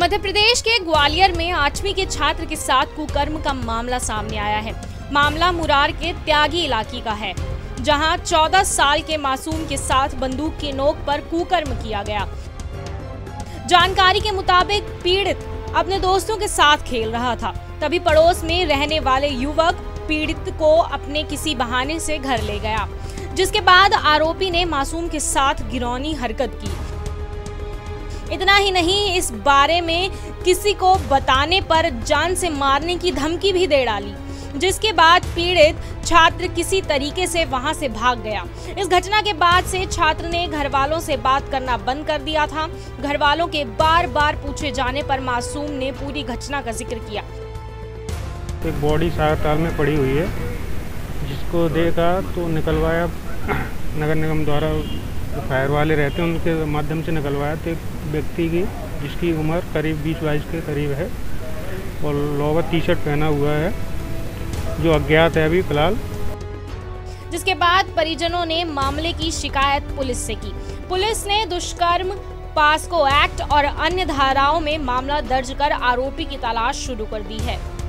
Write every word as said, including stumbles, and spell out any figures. मध्य प्रदेश के ग्वालियर में आठवीं के छात्र के साथ कुकर्म का मामला सामने आया है। मामला मुरार के त्यागी इलाके का है, जहां चौदह साल के मासूम के साथ बंदूक की नोक पर कुकर्म किया गया। जानकारी के मुताबिक पीड़ित अपने दोस्तों के साथ खेल रहा था, तभी पड़ोस में रहने वाले युवक पीड़ित को अपने किसी बहाने से घर ले गया, जिसके बाद आरोपी ने मासूम के साथ घिनौनी हरकत की। इतना ही नहीं, इस बारे में किसी को बताने पर जान से मारने की धमकी भी दे डाली, जिसके बाद पीड़ित छात्र किसी तरीके से वहां से भाग गया। इस घटना के बाद से छात्र ने घर वालों से बात करना बंद कर दिया था। घर वालों के बार बार पूछे जाने पर मासूम ने पूरी घटना का जिक्र किया। एक बॉडी सागर में पड़ी हुई है, जिसको देखा तो निकलवाया। नगर निगम द्वारा फायर वाले रहते हैं, उनके माध्यम से निकलवाया। तो एक व्यक्ति की जिसकी उम्र करीब बीस बाईस के करीब है और लोवर टी शर्ट पहना हुआ है, जो अज्ञात है अभी फिलहाल। जिसके बाद परिजनों ने मामले की शिकायत पुलिस से की। पुलिस ने दुष्कर्म, पॉक्सो एक्ट और अन्य धाराओं में मामला दर्ज कर आरोपी की तलाश शुरू कर दी है।